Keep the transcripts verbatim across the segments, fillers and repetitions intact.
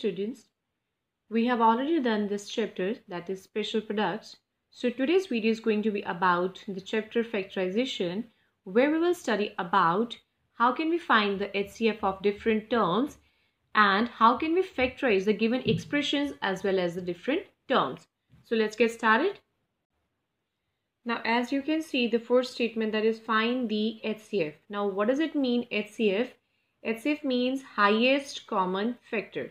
students, we have already done this chapter, that is special products. So today's video is going to be about the chapter factorization, where we will study about how can we find the H C F of different terms and how can we factorize the given expressions as well as the different terms. So let's get started. Now, as you can see, the first statement, that is find the H C F. Now, what does it mean, H C F? H C F means highest common factor.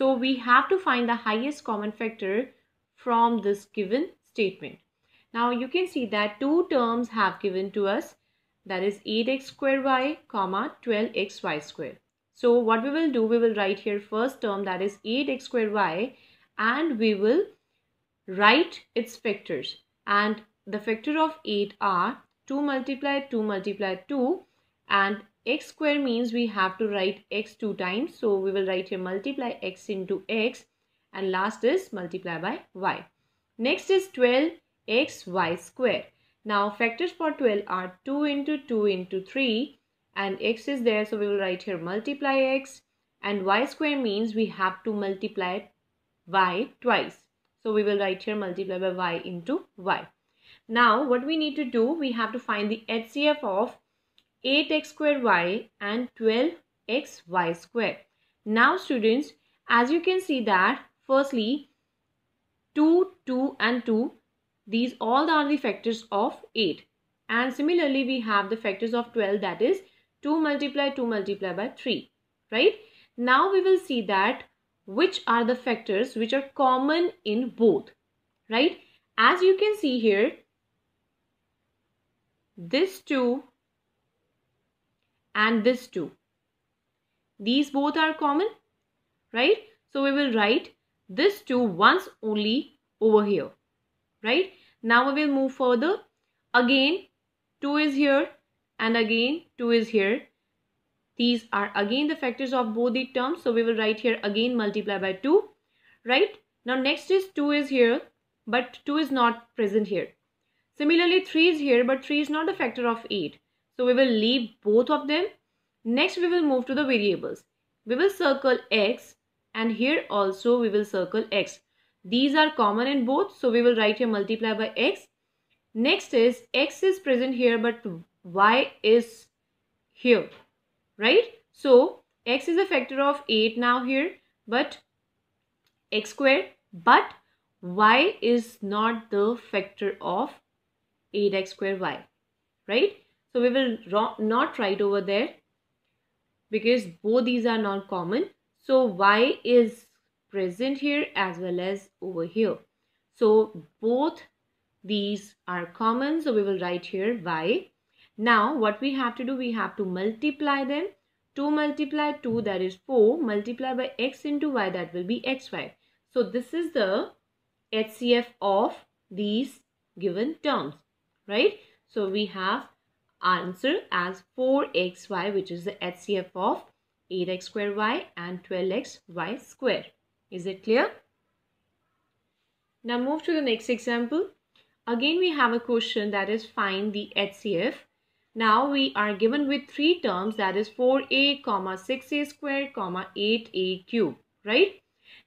So we have to find the highest common factor from this given statement. Now you can see that two terms have given to us, that is eight x squared y comma twelve x y squared. So what we will do, we will write here first term, that is eight x squared y, and we will write its factors, and the factor of eight are two multiplied two multiplied two, and x square means we have to write x two times, so we will write here multiply x into x, and last is multiply by y. Next is twelve x y squared. Now factors for twelve are two into two into three, and x is there, so we will write here multiply x, and y square means we have to multiply y twice, so we will write here multiply by y into y. Now what we need to do, we have to find the H C F of eight x squared y and twelve x y squared. Now students, as you can see that firstly two, two and two, these all are the factors of eight, and similarly we have the factors of twelve, that is two multiplied two multiplied by three, right? Now we will see that which are the factors which are common in both, right? As you can see here, this two and this two, these both are common, right? So we will write this two once only over here, right? Now we will move further. Again two is here and again two is here, these are again the factors of both the terms, so we will write here again multiply by two, right? Now next is two is here, but two is not present here. Similarly three is here, but three is not a factor of eight, so we will leave both of them. Next we will move to the variables. We will circle x, and here also we will circle x. These are common in both, so we will write here multiply by x. Next is x is present here, but y is here, right? So x is a factor of eight now here, but x squared, but y is not the factor of eight x squared y, right? So we will not write over there because both these are not common. So y is present here as well as over here. So both these are common. So we will write here y. Now what we have to do, we have to multiply them. two multiplied two, that is four, multiply by x into y, that will be xy. So this is the H C F of these given terms, right? So we have answer as four x y, which is the H C F of eight x squared y and twelve x y squared. Is it clear? Now move to the next example. Again we have a question, that is find the H C F. Now we are given with three terms, that is four a, six a squared, eight a cubed, right?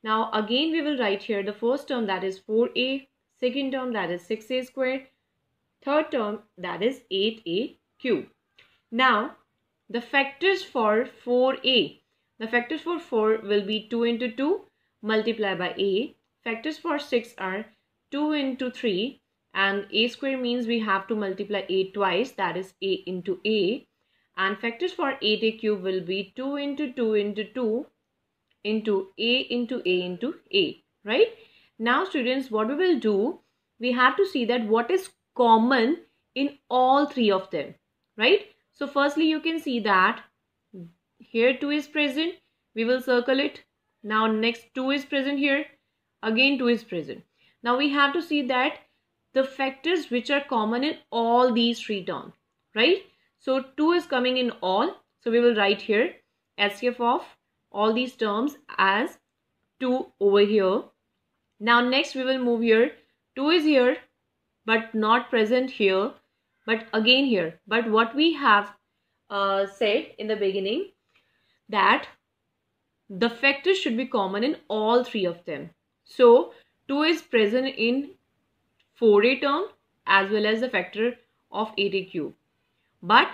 Now again we will write here the first term, that is four a, second term, that is six a squared, third term, that is eight a cubed. Now the factors for four a, the factors for four will be two into two multiply by a. Factors for six are two into three, and a square means we have to multiply a twice, that is a into a. And factors for eight a cube will be two into two into two into a into a into a, right? Now students, what we will do, we have to see that what is common in all three of them, right? So firstly you can see that here two is present, we will circle it. Now next two is present here, again two is present. Now we have to see that the factors which are common in all these three terms, right? So two is coming in all, so we will write here H C F of all these terms as two over here. Now next we will move here, two is here but not present here, but again here. But what we have uh, said in the beginning, that the factors should be common in all three of them. So two is present in four A term as well as the factor of eight A cube. But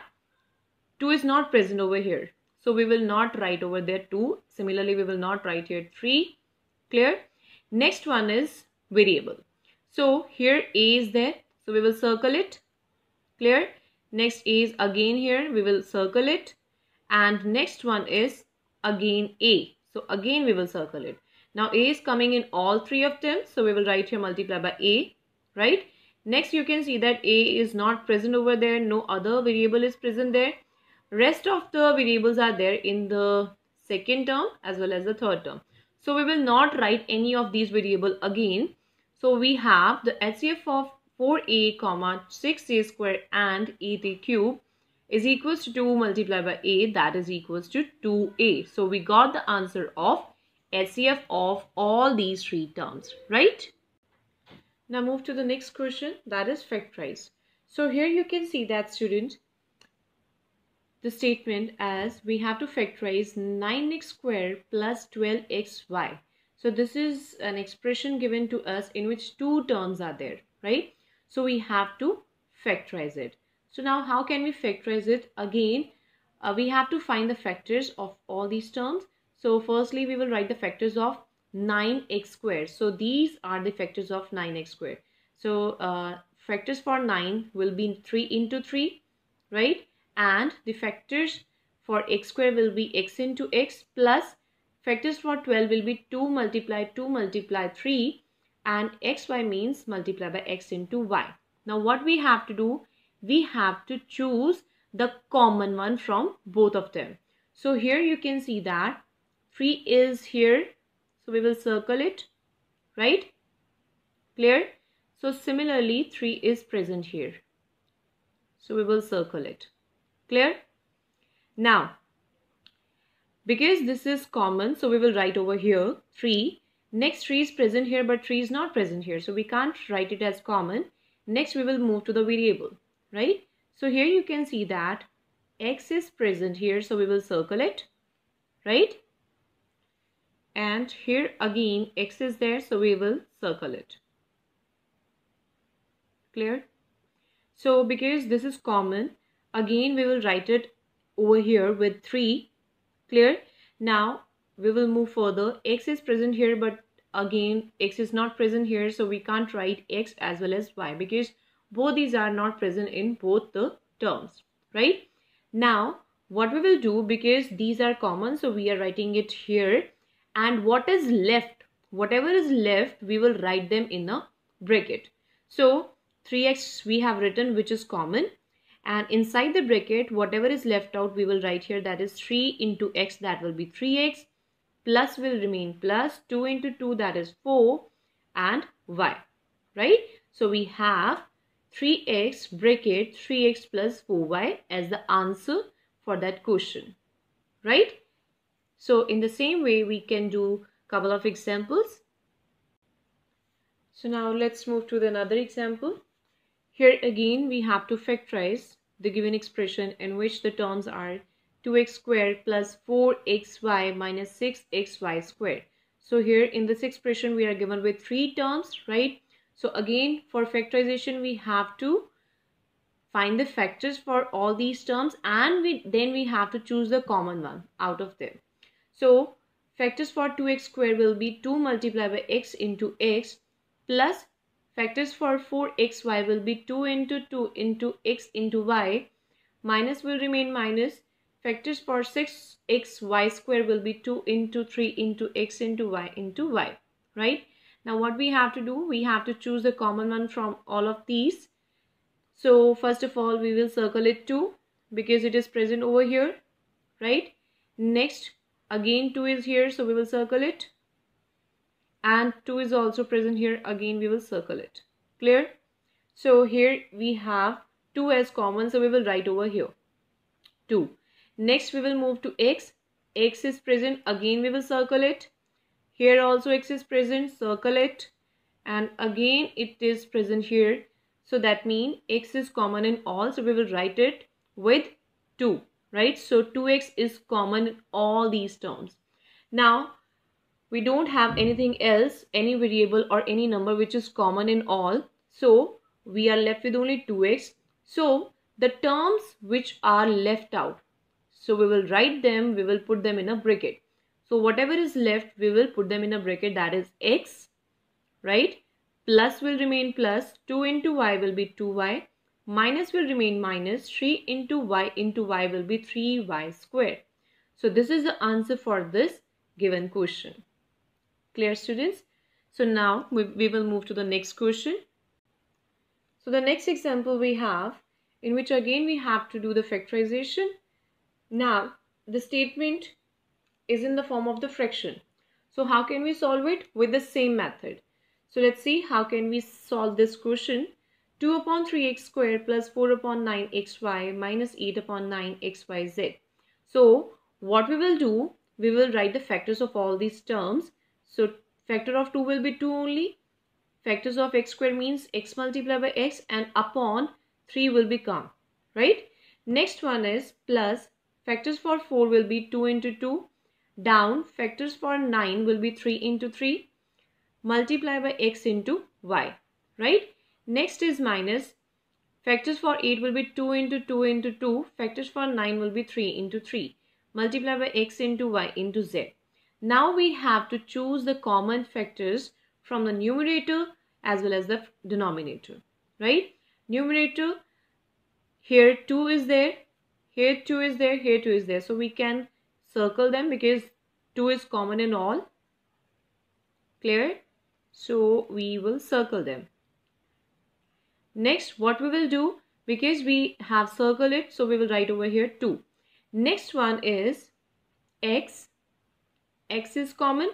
two is not present over here. So we will not write over there two. Similarly, we will not write here three. Clear? Next one is variable. So here A is there. So we will circle it. Clear? Next A is again here. We will circle it. And next one is again A. So again we will circle it. Now A is coming in all three of them. So we will write here multiply by A. Right? Next you can see that A is not present over there. No other variable is present there. Rest of the variables are there in the second term as well as the third term. So we will not write any of these variables again. So we have the H C F of four A, six A square and eight A cube is equals to two multiplied by A, that is equals to two A. So we got the answer of H C F of all these three terms, right? Now move to the next question, that is factorize. So here you can see that student, the statement as we have to factorize nine X square plus twelve X Y. So this is an expression given to us in which two terms are there, right? So we have to factorize it. So now how can we factorize it? Again, uh, we have to find the factors of all these terms. So firstly, we will write the factors of nine X square. So these are the factors of nine X square. So uh, factors for nine will be three into three, right? And the factors for X square will be X into X plus factors for twelve will be two multiply two multiply three, and xy means multiply by x into y. Now what we have to do, we have to choose the common one from both of them. So here you can see that three is here. So we will circle it, right? Clear? So similarly three is present here. So we will circle it. Clear? Now, because this is common, so we will write over here three. Next three is present here, but three is not present here. So we can't write it as common. Next we will move to the variable, right? So here you can see that X is present here. So we will circle it, right? And here again X is there. So we will circle it. Clear? So because this is common, again we will write it over here with three. Clear? Now we will move further. X is present here, but again X is not present here, so we can't write X as well as Y because both these are not present in both the terms, right? Now what we will do, because these are common, so we are writing it here, and what is left, whatever is left, we will write them in a bracket. So three X we have written, which is common, and inside the bracket whatever is left out we will write here, that is three into X, that will be three X, plus will remain plus, two into two, that is four, and Y, right? So we have three X bracket three X plus four Y as the answer for that question, right? So in the same way we can do couple of examples. So now let's move to the another example. Here again we have to factorize the given expression in which the terms are two X square plus four X Y minus six X Y square. So here in this expression we are given with three terms, right? So again for factorization we have to find the factors for all these terms, and we then we have to choose the common one out of them. So factors for two X square will be two multiplied by X into X plus factors for four X Y will be two into two into X into Y, minus will remain minus. Factors for six X Y square will be two into three into X into Y into Y, right? Now what we have to do, we have to choose the common one from all of these. So first of all we will circle it two because it is present over here, right? Next again two is here, so we will circle it, and two is also present here, again we will circle it. Clear? So here we have two as common, so we will write over here two. Next we will move to X. X is present, again we will circle it. Here also X is present, circle it, and again it is present here. So that means X is common in all, so we will write it with two, right? So two X is common in all these terms. Now, we don't have anything else, any variable or any number which is common in all. So, we are left with only two x. So, the terms which are left out, so we will write them, we will put them in a bracket. So, whatever is left, we will put them in a bracket, that is x, right? Plus will remain plus, two into y will be two y, minus will remain minus, three into y into y will be three y squared. So, this is the answer for this given question. Clear, students? So, now we, we will move to the next question. So, the next example we have, in which again we have to do the factorization. Now, the statement is in the form of the fraction. So, how can we solve it? With the same method. So, let's see how can we solve this question. two upon three x squared plus four upon nine x y minus eight upon nine x y z. So, what we will do, we will write the factors of all these terms. So, factor of two will be two only. Factors of x squared means x multiplied by x, and upon three will become, right? Next one is plus. Factors for four will be two into two. Down, factors for nine will be three into three. Multiply by x into y, right? Next is minus. Factors for eight will be two into two into two. Factors for nine will be three into three. Multiply by x into y into z. Now we have to choose the common factors from the numerator as well as the denominator, right? Numerator, here two is there, here two is there, here two is there. So we can circle them because two is common in all. Clear? So we will circle them. Next, what we will do, because we have circled it, so we will write over here two. Next one is x. X is common.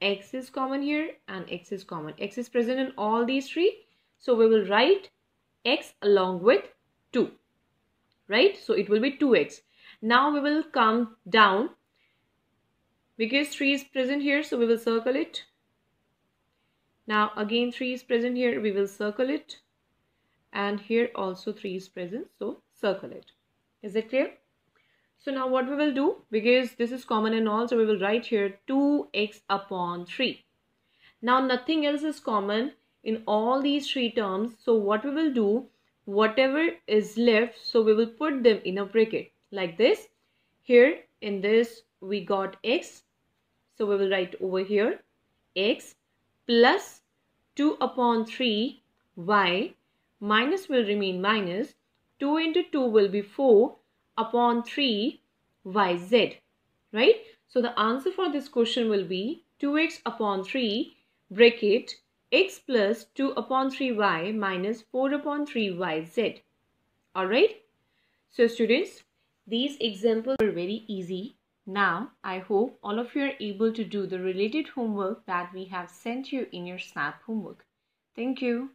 X is common here and x is common. X is present in all these three. So we will write x along with two, right? So it will be two x. Now we will come down because three is present here, so we will circle it. Now again three is present here, we will circle it. And here also three is present, so circle it. Is it clear? So now what we will do, because this is common in all, so we will write here two x upon three. Now nothing else is common in all these three terms. So what we will do, whatever is left, so we will put them in a bracket like this. Here in this we got x. So we will write over here x plus two upon three y, minus will remain minus, two into two will be four, upon three y z, right? So the answer for this question will be two x upon three bracket x plus two upon three y minus four upon three y z. Alright? So students, these examples were very easy. Now I hope all of you are able to do the related homework that we have sent you in your Snap homework. Thank you.